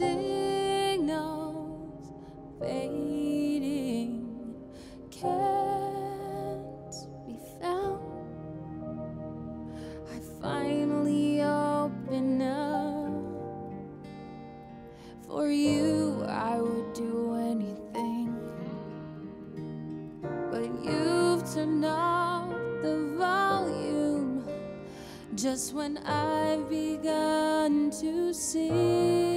signals fading can't be found. I finally open up for you. I would do anything, but you've turned off the volume just when I've begun to sing.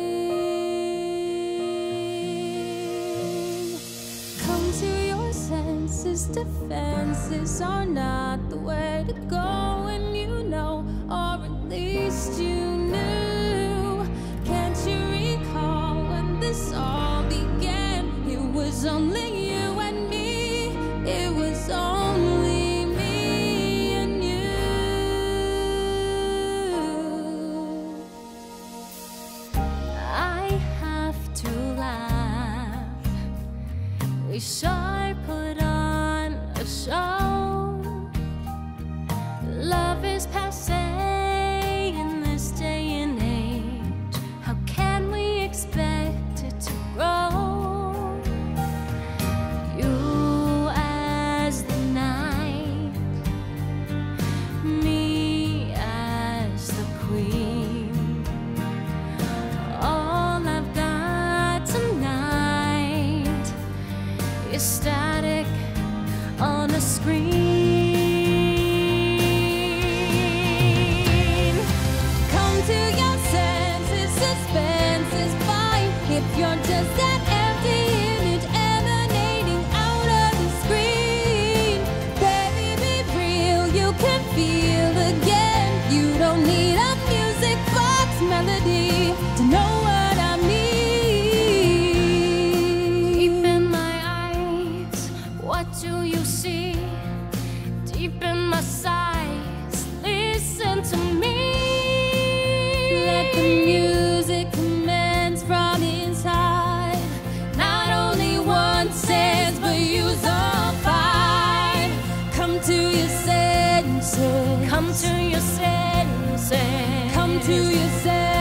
Defenses are not the way to go, and you know, or at least you knew. Can't you recall when this all began? It was only you and me. It was only me and you. I have to laugh. We sure put on so love is passé in this day and age. How can we expect it to grow? You as the knight, me as the queen. All I've got tonight is static on a screen. Come to your senses, suspense is fine if you're just an empty image emanating out of the screen. Baby, be real, you can feel again. You don't need a music box melody to know what I mean. Deep in my eyes, what do you see? Deep in my sighs, listen to me. Let the music commence from inside. Not only one sense, but use all five. Come to your senses. Come to your senses. Come to your senses. Come to your senses.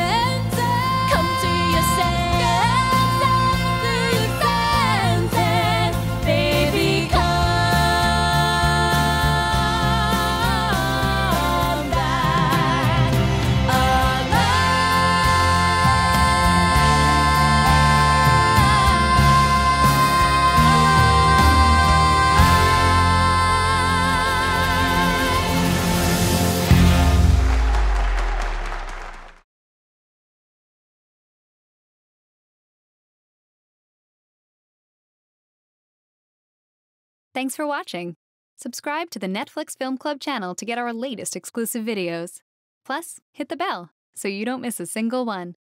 Thanks for watching. Subscribe to the Netflix Film Club channel to get our latest exclusive videos. Plus, hit the bell so you don't miss a single one.